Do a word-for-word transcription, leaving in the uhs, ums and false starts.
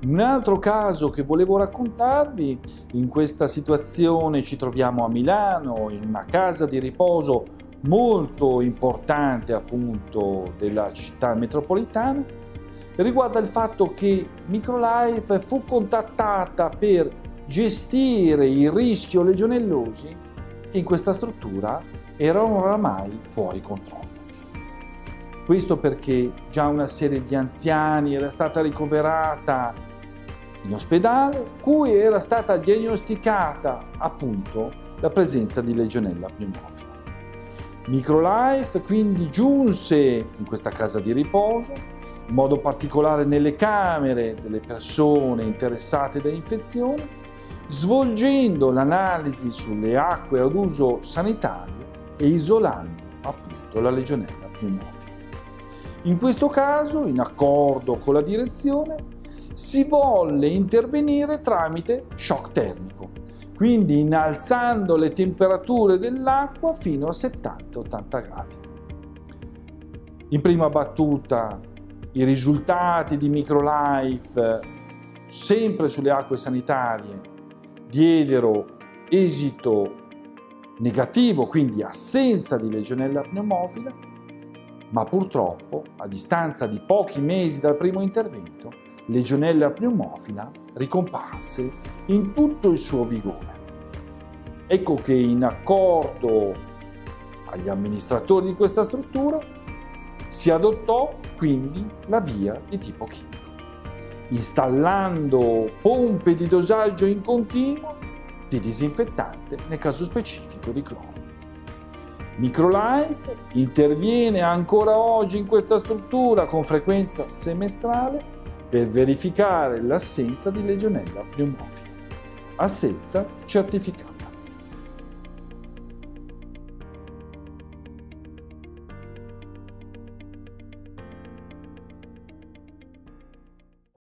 Un altro caso che volevo raccontarvi: in questa situazione ci troviamo a Milano, in una casa di riposo molto importante appunto della città metropolitana. Riguarda il fatto che MicroLife fu contattata per gestire il rischio legionellosi che in questa struttura era oramai fuori controllo. Questo perché già una serie di anziani era stata ricoverata in ospedale, cui era stata diagnosticata appunto la presenza di Legionella pneumophila. MicroLife quindi giunse in questa casa di riposo, in modo particolare nelle camere delle persone interessate da infezione, svolgendo l'analisi sulle acque ad uso sanitario e isolando appunto la Legionella pneumophila. In questo caso, in accordo con la direzione, si volle intervenire tramite shock termico, quindi innalzando le temperature dell'acqua fino a settanta ottanta gradi. In prima battuta i risultati di MicroLife, sempre sulle acque sanitarie, diedero esito negativo, quindi assenza di Legionella pneumophila, ma purtroppo, a distanza di pochi mesi dal primo intervento, Legionella pneumophila ricomparse in tutto il suo vigore. Ecco che, in accordo agli amministratori di questa struttura, si adottò quindi la via di tipo chimico, installando pompe di dosaggio in continuo di disinfettante, nel caso specifico di cloro. MicroLife interviene ancora oggi in questa struttura con frequenza semestrale per verificare l'assenza di Legionella pneumophila, assenza certificata.